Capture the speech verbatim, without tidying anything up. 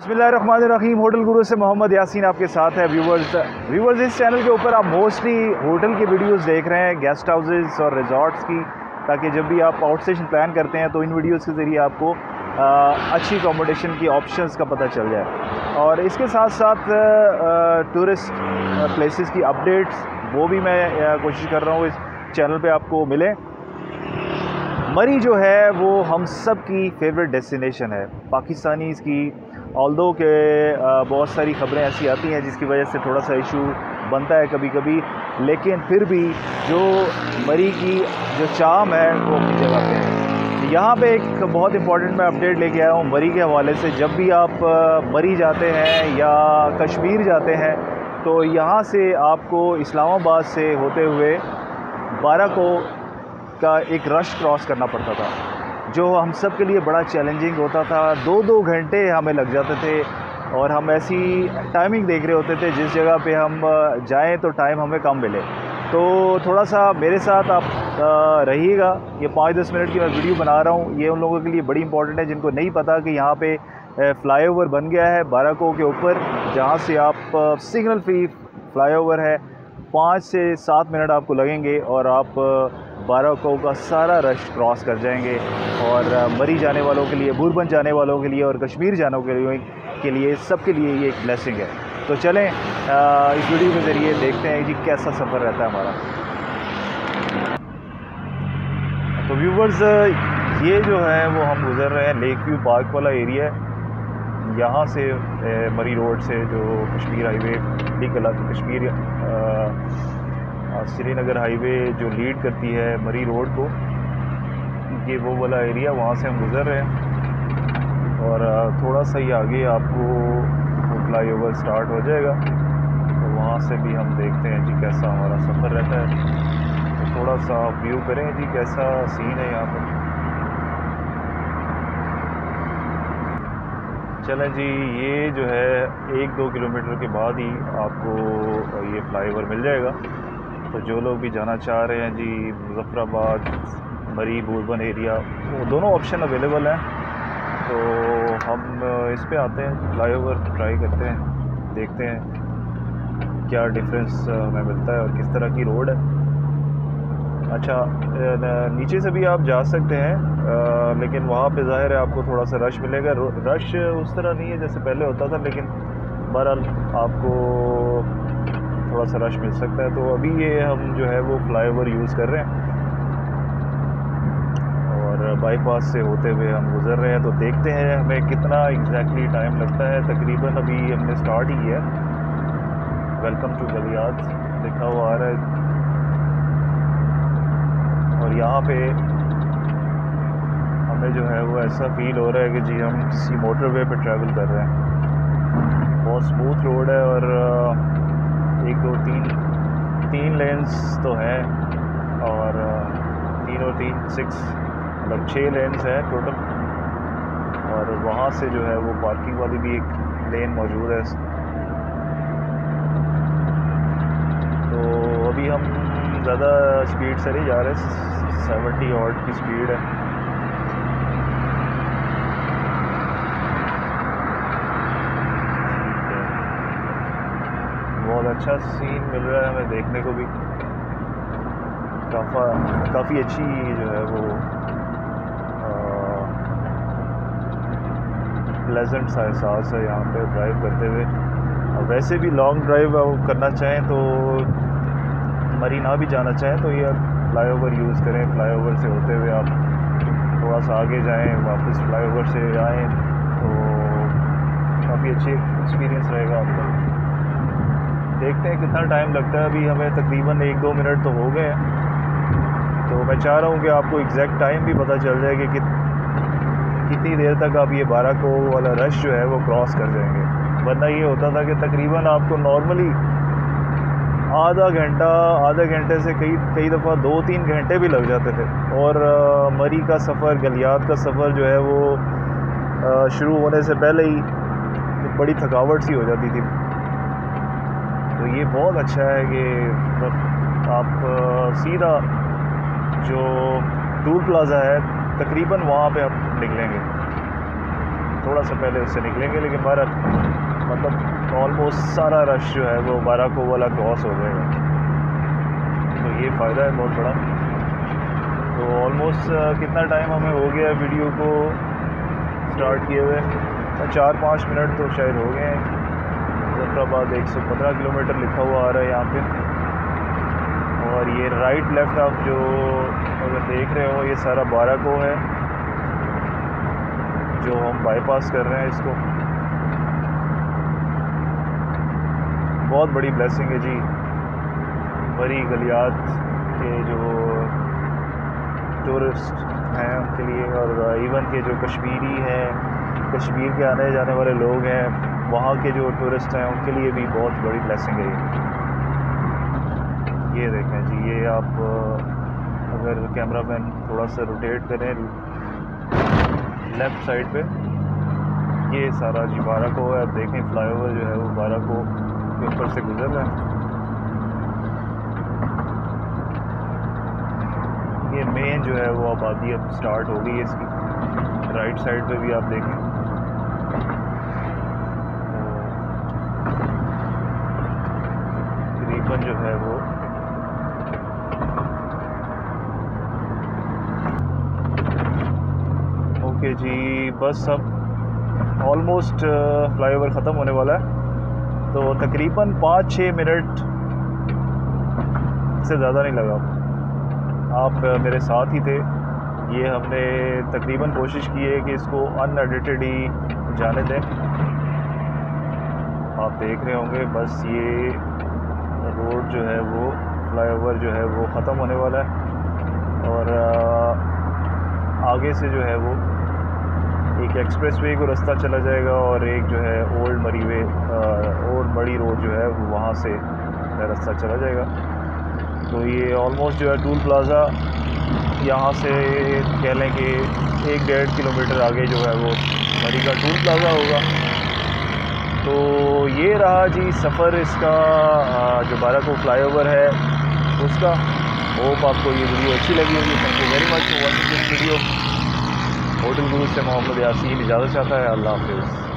बिस्मिल्लाहिर्रहमानिर्रहीम। होटल गुरु से मोहम्मद यासीन आपके साथ है। व्यूवर्स व्यूवर्स इस चैनल के ऊपर आप मोस्टली होटल की वीडियोस देख रहे हैं, गेस्ट हाउसेस और रिजॉर्ट्स की, ताकि जब भी आप आउटस्टेशन प्लान करते हैं तो इन वीडियोस के ज़रिए आपको आ, अच्छी अकोमोडेशन की ऑप्शंस का पता चल जाए। और इसके साथ साथ टूरिस्ट प्लेसेस की अपडेट्स वो भी मैं आ, कोशिश कर रहा हूँ इस चैनल पर आपको मिले। मरी जो है वो हम सब की फेवरेट डेस्टिनेशन है पाकिस्तानीज़ की, ऑल्दो के बहुत सारी ख़बरें ऐसी आती हैं जिसकी वजह से थोड़ा सा इशू बनता है कभी कभी, लेकिन फिर भी जो मरी की जो चाम है वो अपनी जगह पे है। यहाँ पे एक बहुत इंपॉर्टेंट मैं अपडेट लेके आया हूँ मरी के हवाले से। जब भी आप मरी जाते हैं या कश्मीर जाते हैं तो यहाँ से आपको इस्लामाबाद से होते हुए बाराको का एक रश क्रॉस करना पड़ता था, जो हम सब के लिए बड़ा चैलेंजिंग होता था। दो दो घंटे हमें लग जाते थे और हम ऐसी टाइमिंग देख रहे होते थे जिस जगह पे हम जाएं तो टाइम हमें कम मिले। तो थोड़ा सा मेरे साथ आप रहिएगा, ये पाँच दस मिनट की मैं वीडियो बना रहा हूँ। ये उन लोगों के लिए बड़ी इंपॉर्टेंट है जिनको नहीं पता कि यहाँ पे फ्लाईओवर बन गया है बाराको के ऊपर, जहाँ से आप सिग्नल फ्री फ्लाईओवर है। पाँच से सात मिनट आपको लगेंगे और आप बाराको का सारा रश क्रॉस कर जाएंगे। और मरी जाने वालों के लिए, बूरबन जाने वालों के लिए और कश्मीर जाने के लिए के लिए सब के लिए ये एक ब्लेसिंग है। तो चलें इस वीडियो के ज़रिए देखते हैं जी कैसा सफ़र रहता है हमारा। तो व्यूवर्स ये जो है वो हम गुज़र रहे हैं लेक व्यू पार्क वाला एरिया है। यहाँ से मरी रोड से जो कश्मीर हाईवे निकला तो कश्मीर श्रीनगर हाईवे जो लीड करती है मरी रोड को, ये वो वाला एरिया, वहाँ से हम गुज़र रहे हैं। और थोड़ा सा ही आगे आपको फ्लाई ओवर स्टार्ट हो जाएगा, तो वहाँ से भी हम देखते हैं जी कैसा हमारा सफ़र रहता है। तो थोड़ा सा व्यू करें जी कैसा सीन है यहाँ पर। चलें जी, ये जो है एक दो किलोमीटर के बाद ही आपको ये फ्लाईओवर मिल जाएगा। तो जो लोग भी जाना चाह रहे हैं जी मुजफ़्फ़राबाद, मरी, बूरबन एरिया, वो दोनों ऑप्शन अवेलेबल हैं। तो हम इस पे आते हैं, फ्लाईओवर ट्राई करते हैं, देखते हैं क्या डिफरेंस हमें मिलता है और किस तरह की रोड है। अच्छा, नीचे से भी आप जा सकते हैं आ, लेकिन वहाँ पे ज़ाहिर है आपको थोड़ा सा रश मिलेगा। रश उस तरह नहीं है जैसे पहले होता था, लेकिन बहरहाल आपको थोड़ा सा रश मिल सकता है। तो अभी ये हम जो है वो फ्लाईओवर यूज़ कर रहे हैं और बाईपास से होते हुए हम गुज़र रहे हैं। तो देखते हैं हमें कितना एग्जैक्टली टाइम लगता है। तकरीबन अभी हमने स्टार्ट ही किया। वेलकम टू गलियात लिखा हुआ आ रहा है और यहाँ पे हमें जो है वो ऐसा फील हो रहा है कि जी हम किसी मोटरवे पे ट्रैवल कर रहे हैं। बहुत स्मूथ रोड है और एक दो तीन तीन लेंस तो हैं और तीन और तीन सिक्स मतलब छः लेंस हैं टोटल। और वहाँ से जो है वो पार्किंग वाली भी एक लेन मौजूद है। तो अभी हम ज़्यादा स्पीड से नहीं जा रहे, सेवेंटी ऑड की स्पीड है। बहुत अच्छा सीन मिल रहा है हमें देखने को भी, काफ़ा काफ़ी अच्छी जो है वो प्लेजेंट सा एहसास है यहाँ पे ड्राइव करते हुए। और वैसे भी लॉन्ग ड्राइव करना चाहें तो मरी ना भी जाना चाहें तो ये फ्लाईओवर यूज़ करें। फ्लाईओवर से होते हुए आप थोड़ा सा आगे जाएं, वापस फ्लाईओवर से आएँ तो काफ़ी अच्छी एक्सपीरियंस रहेगा आपका। देखते हैं कितना टाइम लगता है। अभी हमें तकरीबन एक दो मिनट तो हो गए हैं। तो मैं चाह रहा हूँ कि आपको एग्जैक्ट टाइम भी पता चल जाए कि कित कितनी देर तक आप ये बाराको वाला रश जो है वो क्रॉस कर जाएंगे। वरना ये होता था कि तकरीबन आपको नॉर्मली आधा घंटा आधे घंटे से कई कई दफ़ा दो तीन घंटे भी लग जाते थे। और आ, मरी का सफ़र, गलियात का सफ़र जो है वो आ, शुरू होने से पहले ही तो बड़ी थकावट सी हो जाती थी। तो ये बहुत अच्छा है कि आप सीधा जो टूल प्लाज़ा है तकरीबन वहाँ पे आप निकलेंगे। थोड़ा सा पहले उससे निकलेंगे, लेकिन बहरहाल मतलब ऑलमोस्ट सारा रश जो है वो बाराको वाला क्रॉस हो जाएगा, तो ये फ़ायदा है बहुत बड़ा। तो ऑलमोस्ट कितना टाइम हमें हो गया वीडियो को स्टार्ट किए हुए, चार पाँच मिनट तो शायद हो गए हैं। जफराबाद एक सौ पंद्रह किलोमीटर लिखा हुआ आ रहा है यहाँ पे, और ये राइट लेफ़्ट आप जो अगर देख रहे हो ये सारा बाराको है जो हम बाईपास कर रहे हैं इसको। बहुत बड़ी ब्लेसिंग है जी मरी गलियात के जो टूरिस्ट हैं उनके लिए, और इवन के जो कश्मीरी हैं, कश्मीर के आने जाने वाले लोग हैं, वहाँ के जो टूरिस्ट हैं उनके लिए भी बहुत बड़ी ब्लेसिंग है ये। ये देखें जी, ये आप अगर कैमरा मैन थोड़ा सा रोटेट करें लेफ़्ट साइड पे, ये सारा जी बाराको है। आप देखें फ्लाईओवर जो है वो बाराको के ऊपर से गुजर रहा है। ये मेन जो है वो आबादी अब स्टार्ट हो गई है इसकी, राइट साइड पे भी आप देखें। तकरीबन जो है वो ओके जी, बस अब ऑलमोस्ट फ्लाईओवर ख़त्म होने वाला है, तो तकरीबन पाँच छः मिनट से ज़्यादा नहीं लगा। आप मेरे साथ ही थे, ये हमने तकरीबन कोशिश की है कि इसको अनएडिटेड ही जाने दें। आप देख रहे होंगे बस ये रोड जो है वो फ्लाईओवर जो है वो ख़त्म होने वाला है, और आगे से जो है वो एक एक्सप्रेसवे को रास्ता चला जाएगा, और एक जो है ओल्ड मरी वे ओल्ड मरी रोड जो है वो वहाँ से रास्ता चला जाएगा। तो ये ऑलमोस्ट जो है टूल प्लाज़ा यहाँ से कह लें कि एक डेढ़ किलोमीटर आगे जो है वो मरी का टूल प्लाज़ा होगा। तो ये रहा जी सफ़र इसका जो बाराको फ्लाईओवर है उसका। होप आपको ये वीडियो अच्छी लगी होगी। Thank you very much for watching this video. Hotel गुरु से मोहम्मद यासीन इजाज़त चाहता है। अल्लाह हाफिज़।